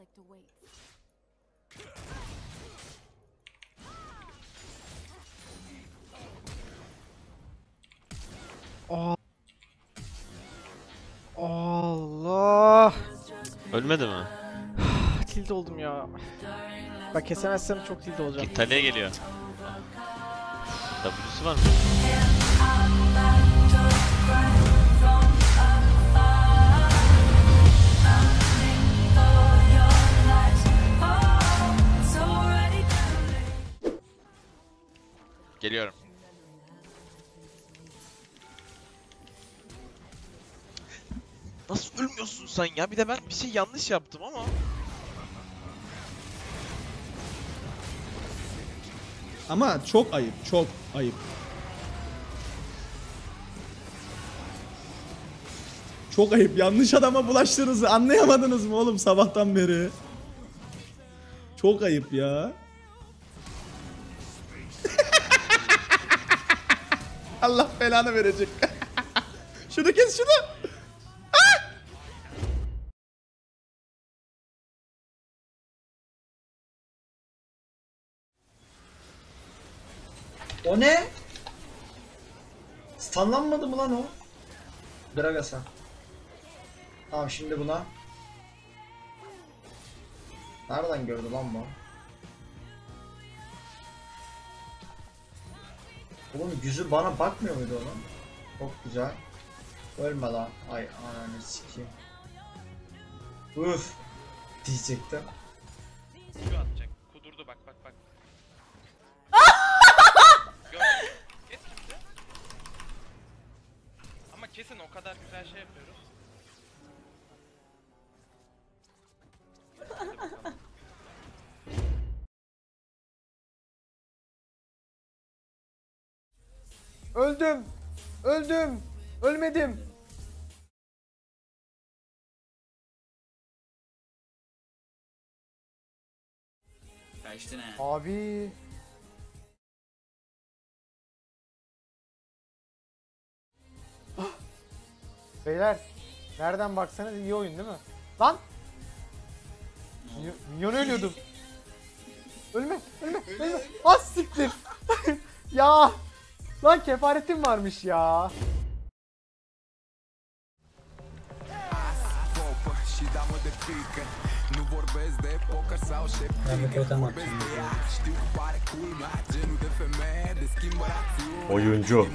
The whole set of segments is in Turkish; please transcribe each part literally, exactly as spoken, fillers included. conflict awaits. Allah. Ölmedi mi? Tilt oldum ya. Bak kesemezsem çok tilt olacağım. İtalya'ya geliyor. W'su var mı? Geliyorum. Nasıl ölmüyorsun sen ya? Bir de ben bir şey yanlış yaptım ama. Ama çok ayıp, çok ayıp. Çok ayıp. Yanlış adama bulaştınız. Anlayamadınız mı oğlum sabahtan beri? Çok ayıp ya. Allah belanı verecek. Şunu kes şunu. O ne? Stunlanmadı mı lan o? Gragas'a. Tamam şimdi buna. Nereden gördü lan bu? Oğlum yüzü bana bakmıyor muydu oğlum? Çok güzel. Ölme lan. Ay ananı sikeyim. Uf diyecektim. Şu atacak. Kudurdu bak bak bak. Ama kesin o kadar güzel şey yapıyoruz. Öldüm. Öldüm. Ölmedim. Kaçtın ha. Abi. Beyler, nereden baksanız iyi oyun değil mi? Lan! Minyon ölüyordum. Ölme, ölme, ölme. Az siktir. Ya! Lan kefaretim varmış ya. Oyuncu.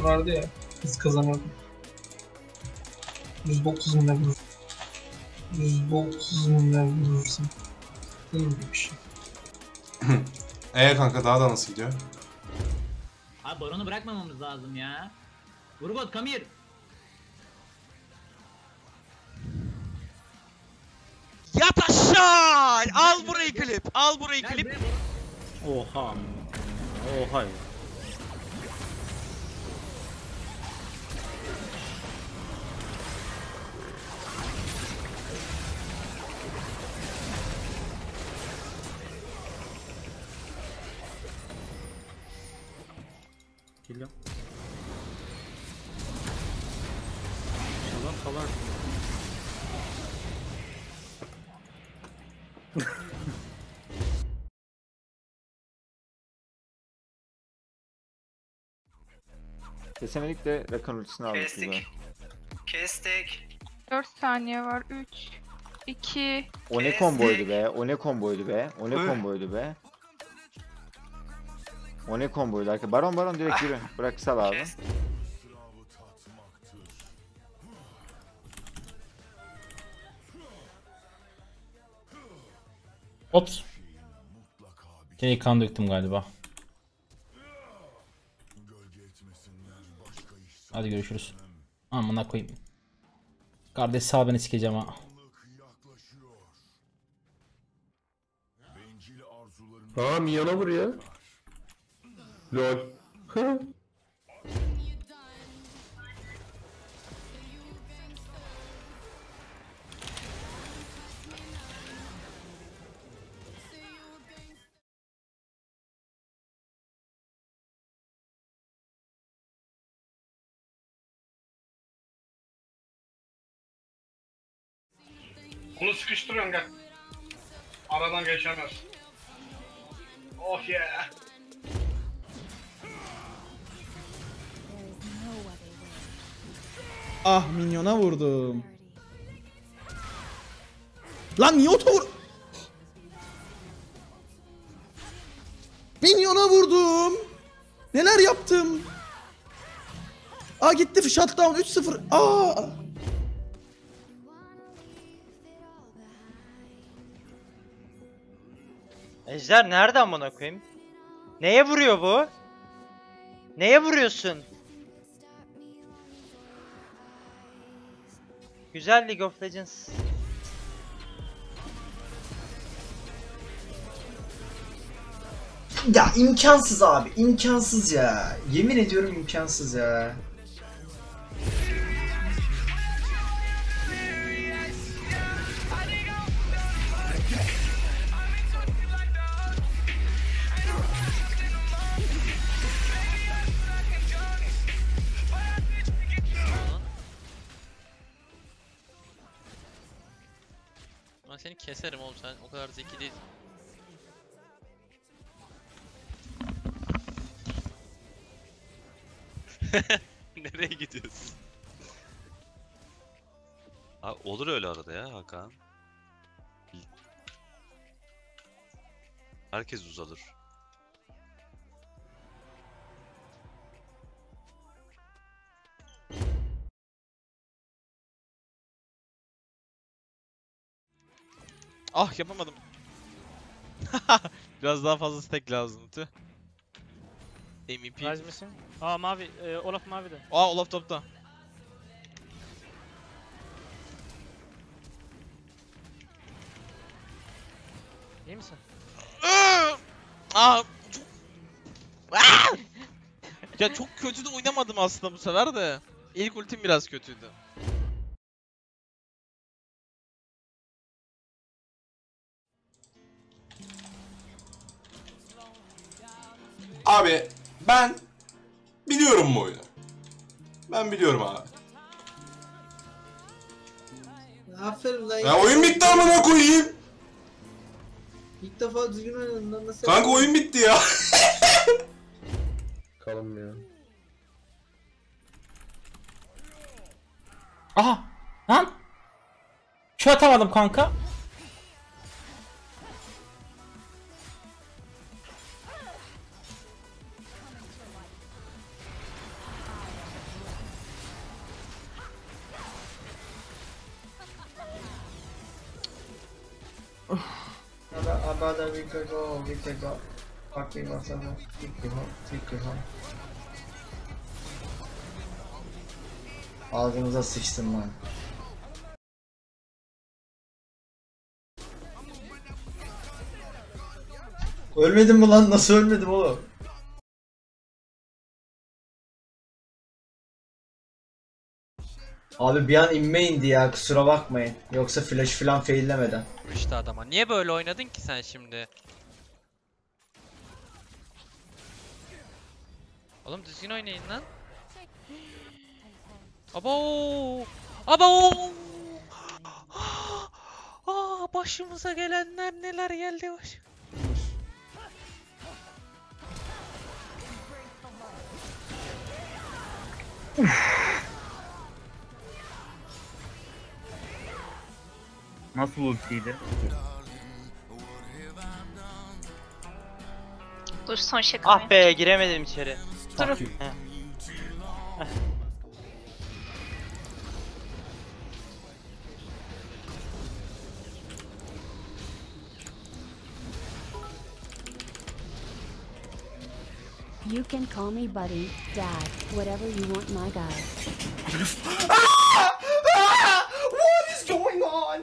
Vardı ya, biz kazanırdık. yüz dokuz bin de vurursun. yüz dokuz bin de vurursun. Değil mi bir şey? Eee kanka daha da nasıl gidiyor? Abi baronu bırakmamamız lazım ya. Urgot come here. Yat aşağı! Al burayı klip, al burayı klip. Oha. Oha. Geliyor. İnşallah kalar. Kesemedik de Rakan ultisini aldık. Kestik. Kestik. dört saniye var. üç, iki. O ne komboydu be? O ne komboydu be? O ne komboydu be? O ne komboydu arkadaşlar? Baron baron direkt yürü. Bırak sal abi. Ot. Şey kan döktüm galiba. Hadi görüşürüz. Amına koyayım. Kardeş sağ beni sikeceğim ha. Aa Miyan'a vuruyor. Lol. Bunu sıkıştırıyorum gel. Aradan geçemez. Oh yeah. Ah minyona vurdum. Lan niye oto vur... Minyona vurdum. Neler yaptım? Aa gitti shutdown üç sıfır. Aa. Ejder nereden bana koyayım? Neye vuruyor bu? Neye vuruyorsun? Güzel League of Legends. Ya imkansız abi, imkansız ya. Yemin ediyorum imkansız ya. Ben seni keserim oğlum, sen o kadar zeki değilsin. Nereye gidiyorsun? Abi olur öyle arada ya Hakan. Herkes uzalır. Ah yapamadım. Biraz daha fazla stack lazımdı. M V P. Lazımsın. Aa mavi, e, Olaf mavi de. Aa Olaf topta. İyi misin? Aa çok... Aa! Ya çok kötü de oynamadım aslında bu sefer de. İlk ultim biraz kötüydü. Abi ben biliyorum bu oyunu. Ben biliyorum abi. Aferin lan. Ya oyun bitti amına koyayım. İlk defa düzgün oynadın lan nasıl? Kanka oyun bitti ya. Kalın ya. Aha lan. Şu atamadım kanka. Abada we could go, we could go. Fucking awesome. Take you home, take you home. Ağzınıza sıçtım lan. Ölmedim mi lan? Nasıl ölmedim oğlum? Abi bir an inme indi ya, kusura bakmayın. Yoksa flash falan faillemeden. İşte adama. Niye böyle oynadın ki sen şimdi? Oğlum düzgün oynayın lan. Abo! Abo! Aa, başımıza gelenler neler geldi baş. Nasıl ultiydi? Dur son şaka. Ah be giremedim içeri. Durun. You can call me buddy, dad, whatever you want my guy. What is going on?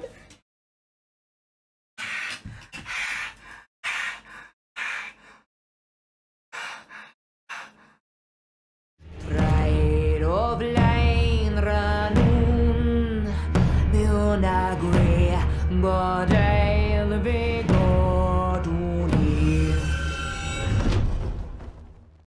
But